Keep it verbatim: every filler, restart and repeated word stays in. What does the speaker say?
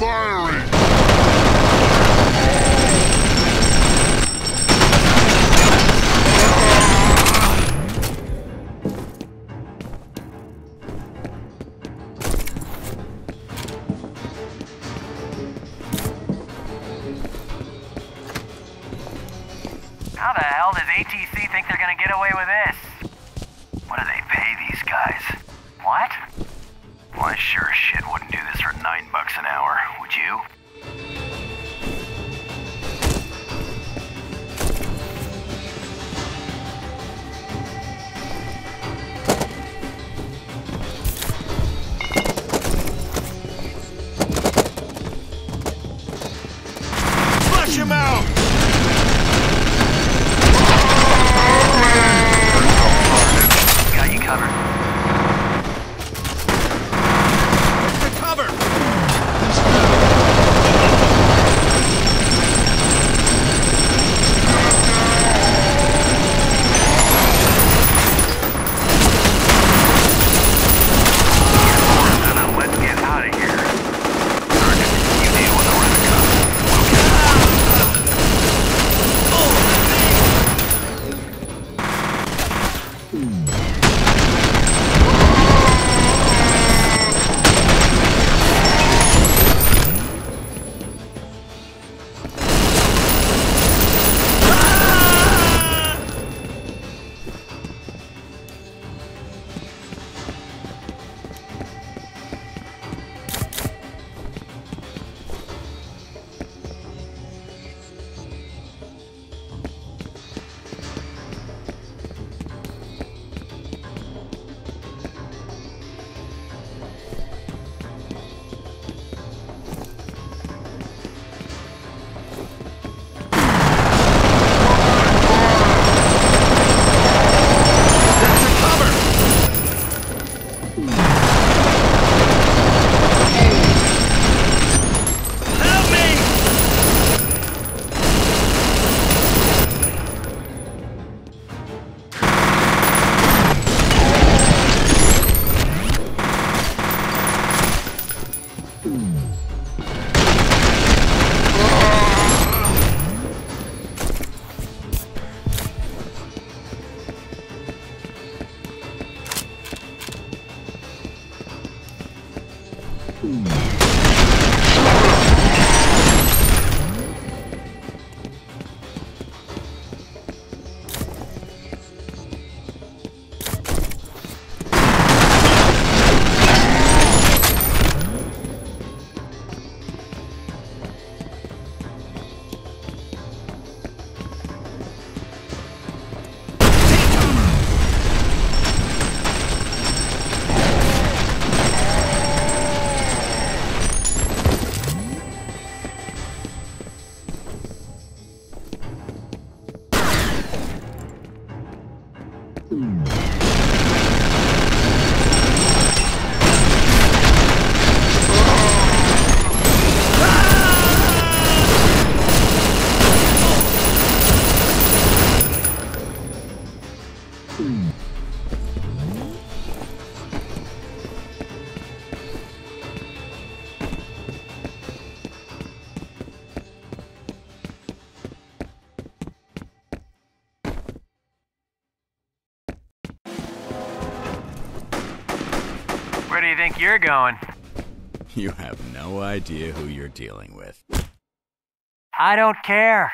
Firing! How the hell does A T C think they're gonna get away with this? What do they pay these guys? What? Well, I sure as shit wouldn't do this for nine bucks an hour, would you? Flush him out! Where do you think you're going? You have no idea who you're dealing with. I don't care.